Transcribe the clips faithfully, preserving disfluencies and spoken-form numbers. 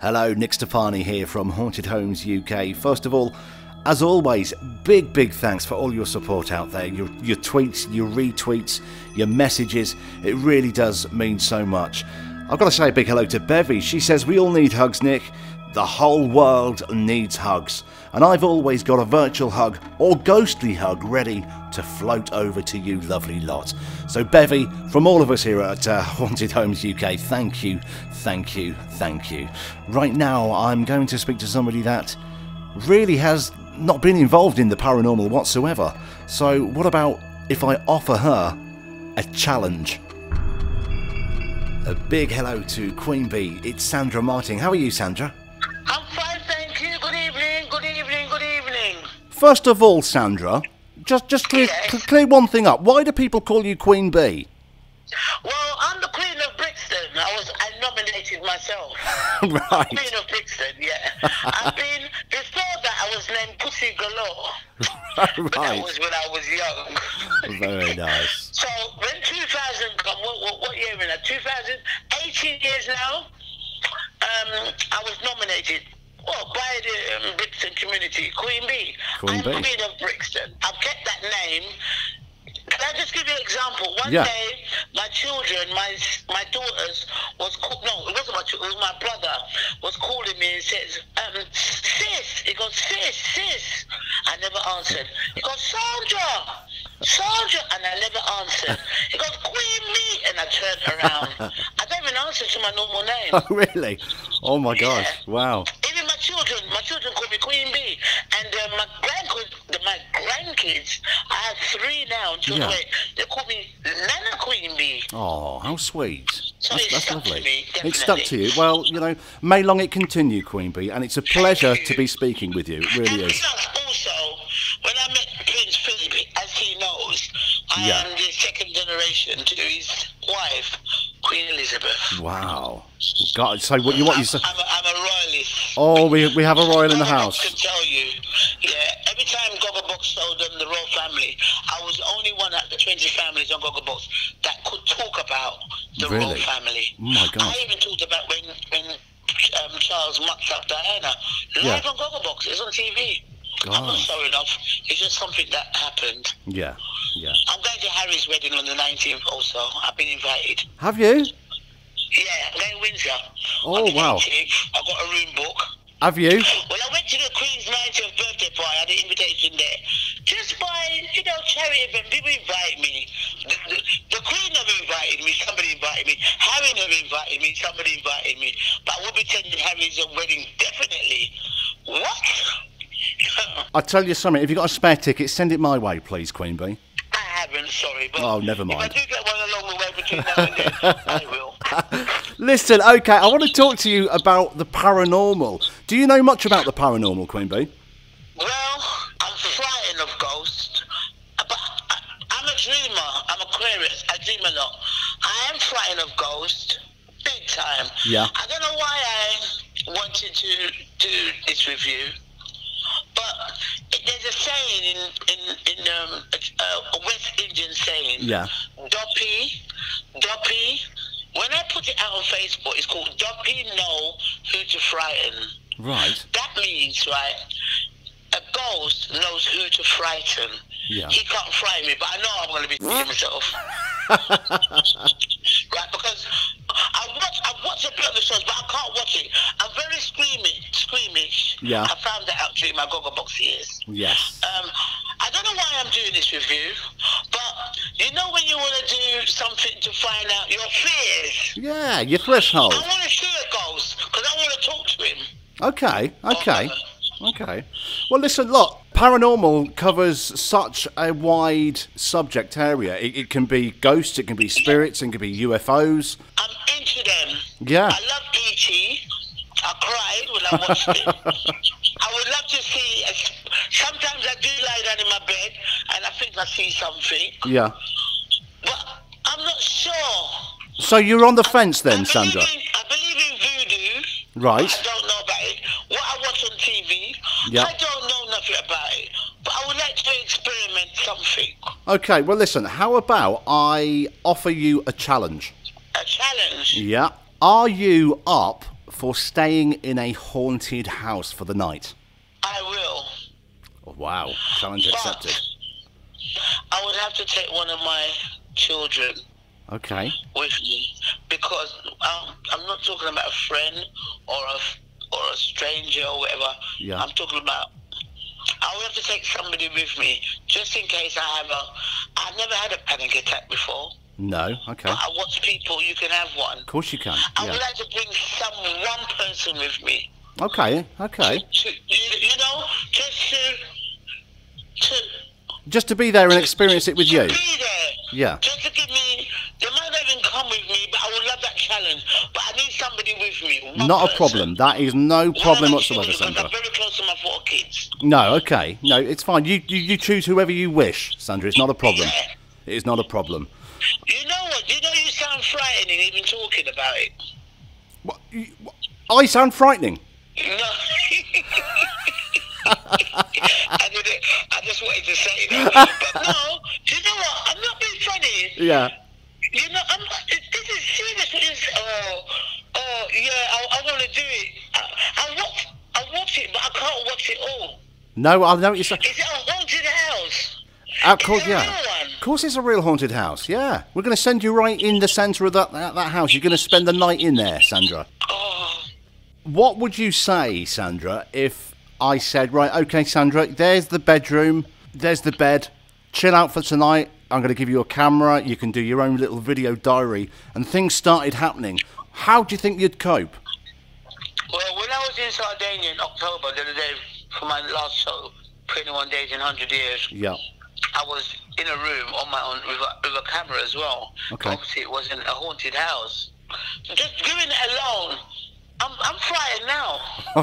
Hello, Nick Stoppani here from Haunted Homes U K. First of all, as always, big, big thanks for all your support out there, your, your tweets, your retweets, your messages. It really does mean so much. I've got to say a big hello to Bevy. She says, we all need hugs, Nick. The whole world needs hugs. And I've always got a virtual hug or ghostly hug ready to float over to you lovely lot. So Bevy, from all of us here at uh, Haunted Homes U K, thank you, thank you, thank you. Right now, I'm going to speak to somebody that really has not been involved in the paranormal whatsoever. So what about if I offer her a challenge? A big hello to Queen Bee. It's Sandra Martin. How are you, Sandra? I'm fine, thank you. Good evening, good evening, good evening. First of all, Sandra, just just clear, yes. clear one thing up. Why do people call you Queen Bee? Well, I'm the Queen of Brixton. I was I nominated myself. Right. I'm Queen of Brixton, yeah. I've been, before that I was named Pussy Galore. Right. That was when I was young. Very nice. So when two thousand come, what, what, what year in that? two thousand, eighteen years now. Um, I was nominated well, by the um, Brixton community, Queen Bee. Queen I'm Bee. Queen of Brixton. I've kept that name. Can I just give you an example? One yeah. day, my children, my my daughters, was call, no, it wasn't my children, it was my brother, was calling me and says, um, sis, he goes, sis, sis. I never answered. He goes, Sandra, Sandra, and I never answered. He goes, Queen Bee, and I turned around. I don't even answer to my normal name. Oh, really? Oh, my gosh. Yeah. Wow. Even my children, my children call me Queen Bee. And uh, my grandkids, my grandkids, I have three now, children, yeah. they call me Nana Queen Bee. Oh, how sweet. So that's, that's lovely. To me, it's stuck to you. Well, you know, may long it continue, Queen Bee, and it's a pleasure to be speaking with you. It really and is. Also, when I met Prince Philip, as he knows, I yeah. am the second generation to his wife, Queen Elizabeth. Wow. God, so what you what you say? I'm, I'm a royalist. Oh, we we have a royal in the house. I can tell you, yeah. Every time Gogglebox sold them the royal family, I was the only one out of the twenty families on Gogglebox that could talk about the really? royal family. Oh my God! I even talked about when when um, Charles mucked up Diana live yeah. on Gogglebox. It's on T V. God. I'm not sorry enough. It's just something that happened. Yeah, yeah. I'm going to Harry's wedding on the nineteenth. Also, I've been invited. Have you? Yeah, I'm going to Windsor. Oh, on the wow. eighteenth, I've got a room book. Have you? Well, I went to the Queen's ninetieth birthday party. I had an invitation there. Just by, you know, charity event, people invite me. The, the, the Queen have invited me, somebody invited me. Harry have invited me, somebody invited me. But I will be attending Harry's wedding, definitely. What? I tell you something, if you've got a spare ticket, send it my way, please, Queen Bee. I haven't, sorry. But oh, never mind. If I do get one along the way between now and then, I will. Listen, okay, I want to talk to you about the paranormal. Do you know much about the paranormal, Queen Bee? Well, I'm frightened of ghosts, but I'm a dreamer. I'm Aquarius. I dream a lot. I am frightened of ghosts, big time. Yeah. I don't know why I wanted to do this with you, but there's a saying in in, in um, a, a West Indian saying. Yeah. Doppy, doppy. When I put it out on Facebook, it's called Doppy Know Who to Frighten. Right. That means, right, a ghost knows who to frighten. Yeah. He can't frighten me, but I know I'm going to be seeing myself. Right, because I watch, I watch a bit of the shows, but I can't watch it. I'm very screaming, screamish. Yeah. I found that out during my Gogglebox years. Yes. Um, I don't know why I'm doing this with you, but you know when you want to do something to find out your fears? Yeah, your threshold. I want to see a ghost, because I want to talk to him. Okay, okay, okay. Well, listen, look, paranormal covers such a wide subject area. It, it can be ghosts, it can be spirits, it can be U F Os. I'm into them. Yeah. I love E T I cried when I watched it. I would love to see, a, sometimes I do lie down in my bed and I think I see something. Yeah. But I'm not sure. So you're on the fence then, I Sandra? In, I believe in voodoo. Right. I don't know about it. What I watch on T V, yep. I don't know nothing about it. But I would like to experiment something. Okay, well listen, how about I offer you a challenge? A challenge? Yeah. Are you up for staying in a haunted house for the night? I will. Wow, challenge accepted. I would have to take one of my children. Okay. With me, because I'm, I'm not talking about a friend or a or a stranger or whatever. Yeah. I'm talking about. I would have to take somebody with me just in case I have a. I've never had a panic attack before. No. Okay. But I watch people. You can have one. Of course you can. I yeah. would like to bring some one person with me. Okay. Okay. To, to, you, you know, just to to. Just to be there and experience it with to you. Be there. Yeah. Just to give me. They might not even come with me, but I would love that challenge. But I need somebody with me. Not person. a problem. That is no problem whatsoever, Sandra. I'm very close to my four kids. No, okay. No, it's fine. You, you you choose whoever you wish, Sandra. It's not a problem. Yeah. It is not a problem. You know what? You know you sound frightening even talking about it. What? You, what? I sound frightening? No. I, did it. I just wanted to say that. But no, you know what? I'm not being funny. Yeah. You know, I'm not, this is serious. This is, oh, oh, yeah, I, I want to do it. I, I watch, I watch it, but I can't watch it all. No, I know what you're saying. Is it a haunted house? Of course, yeah. Of course, it's a real haunted house. Yeah, we're going to send you right in the centre of that, that that house. You're going to spend the night in there, Sandra. Oh. What would you say, Sandra, if I said, right, okay, Sandra, there's the bedroom, there's the bed, chill out for tonight. I'm going to give you a camera, you can do your own little video diary, and things started happening. How do you think you'd cope? Well, when I was in Sardinia in October, the other day, for my last show, twenty-one days in one hundred years, yeah. I was in a room on my own with a, with a camera as well. Okay. Obviously, it wasn't a haunted house. Just doing it alone, I'm, I'm frightened now.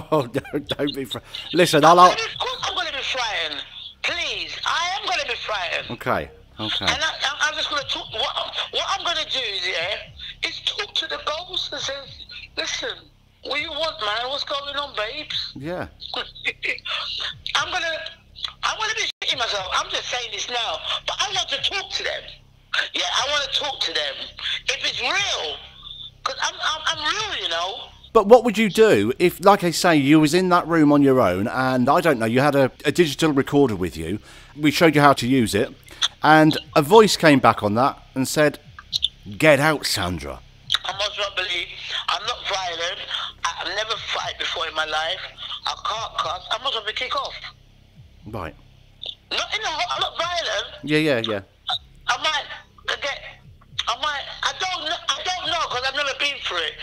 Oh, don't, don't be frightened. Listen, I'll... Of course I'm going to be frightened. Please, I am going to be frightened. Okay. Okay. And I, I'm just going to talk, what, what I'm going to do, yeah, is talk to the ghosts and say, listen, what do you want, man? What's going on, babes? Yeah. I'm going to, I'm going to be shitting myself. I'm just saying this now, but I want to talk to them. Yeah, I want to talk to them. If it's real, because I'm, I'm, I'm real, you know. But what would you do if, like I say, you was in that room on your own and, I don't know, you had a, a digital recorder with you, we showed you how to use it, and a voice came back on that and said, get out, Sandra. I must not believe. I'm not violent. I've never fight before in my life. I can't cuss. I must not be kicked off. Right. Not in the hot. I'm not violent. Yeah, yeah, yeah. I, I might get... I might... I don't, I don't know because I've never been through it.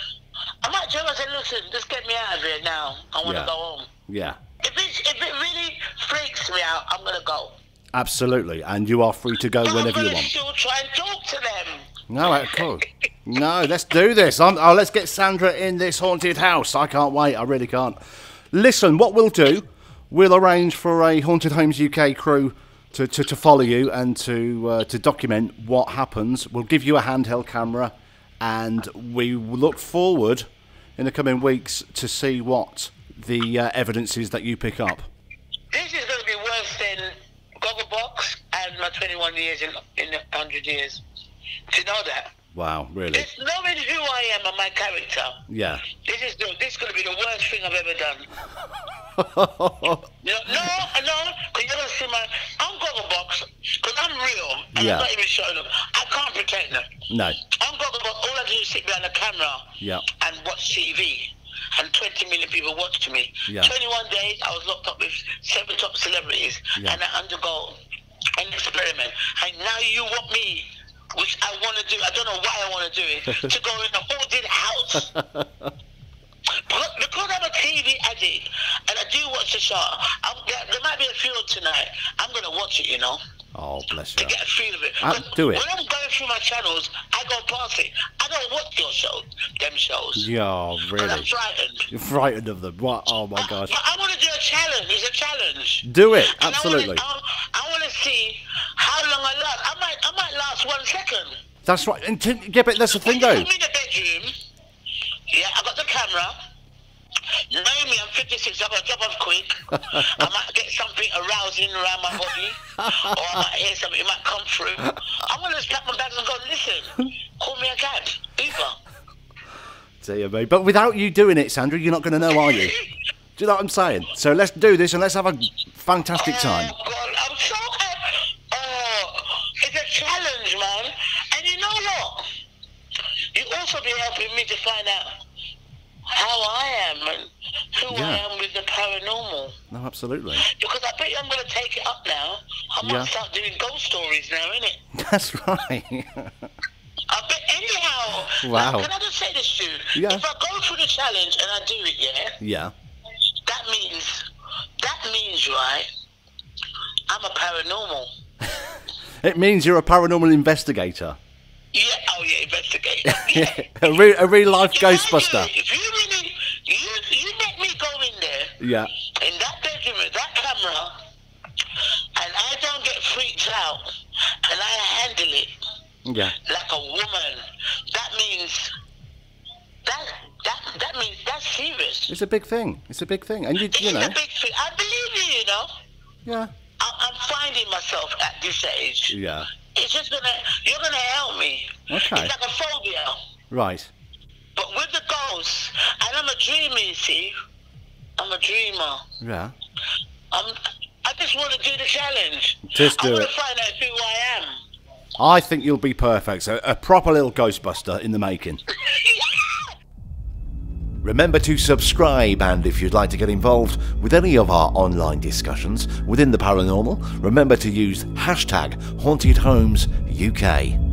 I might tell her, say, listen, just get me out of here now. I want to yeah. go home. Yeah. If, it's, if it really freaks me out, I'm going to go. Absolutely, and you are free to go but whenever I'm you want. Still try and talk to them. No, of course. No, let's do this. I'm, oh, let's get Sandra in this haunted house. I can't wait. I really can't. Listen, what we'll do, we'll arrange for a Haunted Homes U K crew to, to, to follow you and to uh, to document what happens. We'll give you a handheld camera, and we look forward in the coming weeks to see what the uh, evidence is that you pick up. This is going to be worse than Gogglebox and my twenty-one years in one hundred years. Do you know that? Wow, really? Just knowing who I am and my character. Yeah. This is the, this is going to be the worst thing I've ever done. You know, no, no, because you don't see my... I'm Gogglebox, because I'm real, and yeah. I'm not even showing them. I can't pretend them. No. I'm Gogglebox, all I do is sit behind the camera yeah. and watch T V. And twenty million people watched me. Yeah. twenty-one days, I was locked up with seven top celebrities, yeah. and I undergo an experiment. And now you want me, which I want to do, I don't know why I want to do it, to go in a haunted house. because, because I'm a T V addict, and I do watch the show, I'm, there, there might be a feel tonight. I'm going to watch it, you know. Oh, bless you. To get a feel of it. Um, do it. When I'm going through my channels, I go past it. I don't watch your show, them shows. Yeah, really. I'm frightened. You're frightened of them. What? Oh, my I, gosh. But I want to do a challenge. It's a challenge. Do it. And absolutely. I want to see how long I last. I might, I might last one second. That's right. And t yeah, but that's the thing, though. I'm in the bedroom. Yeah, I've got the camera. You know me, I'm fifty-six, I've got a job off quick. I might get something arousing around my body, or I might hear something, it might come through. I'm going to just pack my bags and go, listen, call me a cab, Uber. Dear me. But without you doing it, Sandra, you're not going to know, are you? Do you know what I'm saying? So let's do this and let's have a fantastic time. Oh, God, I'm so happy. Oh, it's a challenge, man. And you know what? You'll also be helping me to find out how I am and who yeah. I am with the paranormal. No, absolutely. Because I bet you I'm going to take it up now. I might yeah. start doing ghost stories now, innit? That's right. I bet anyhow. Wow. Now, can I just say this to you? Yeah. If I go through the challenge and I do it, yeah? Yeah. That means, that means, right, I'm a paranormal. It means you're a paranormal investigator. Yeah, oh yeah, investigator. Yeah. a, re a real life if ghostbuster. You, if you really, you, you let me go in there. Yeah. In that bedroom with that camera, and I don't get freaked out, and I handle it. Yeah. Like a woman. That means that that that means that's serious. It's a big thing. It's a big thing. And you, you know. It's a big thing. I believe you, you know. Yeah. I, I'm finding myself at this age. Yeah. It's just gonna you're gonna help me. Okay. It's like a phobia. Right. But with the ghosts, and I'm a dreamer, you see. I'm a dreamer. Yeah. I'm I just wanna do the challenge. Just do I wanna it. find out who I am. I think you'll be perfect. So a proper little Ghostbuster in the making. Remember to subscribe, and if you'd like to get involved with any of our online discussions within the paranormal, remember to use hashtag Haunted Homes U K.